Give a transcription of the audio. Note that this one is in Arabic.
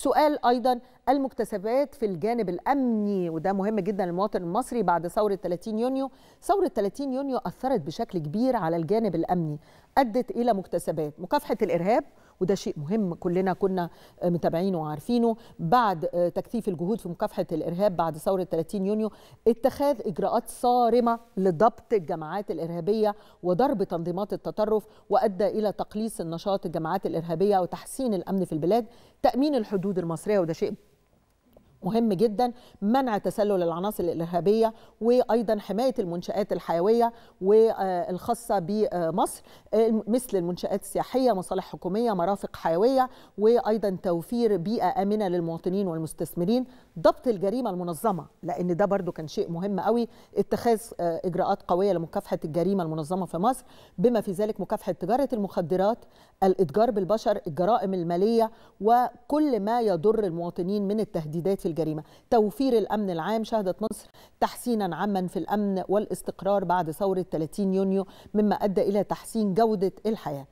سؤال أيضا المكتسبات في الجانب الأمني، وده مهم جدا للمواطن المصري بعد ثورة 30 يونيو. ثورة 30 يونيو أثرت بشكل كبير على الجانب الأمني، أدت إلى مكتسبات، مكافحة الإرهاب وده شيء مهم كلنا كنا متابعينه وعارفينه. بعد تكثيف الجهود في مكافحة الإرهاب بعد ثورة 30 يونيو اتخاذ إجراءات صارمة لضبط الجماعات الإرهابية وضرب تنظيمات التطرف، وأدى إلى تقليص النشاط الجماعات الإرهابية وتحسين الأمن في البلاد. تأمين الحدود المصرية وده شيء مهم جدا، منع تسلل العناصر الإرهابية، وأيضا حماية المنشآت الحيوية والخاصة بمصر مثل المنشآت السياحية، مصالح حكومية، مرافق حيوية، وأيضا توفير بيئة آمنة للمواطنين والمستثمرين. ضبط الجريمة المنظمة، لأن ده برضو كان شيء مهم قوي، اتخاذ إجراءات قوية لمكافحة الجريمة المنظمة في مصر، بما في ذلك مكافحة تجارة المخدرات، الإتجار بالبشر، الجرائم المالية، وكل ما يضر المواطنين من التهديدات في الجريمة. توفير الأمن العام، شهدت مصر تحسينا عاما في الأمن والاستقرار بعد ثورة 30 يونيو، مما أدى إلى تحسين جودة الحياة.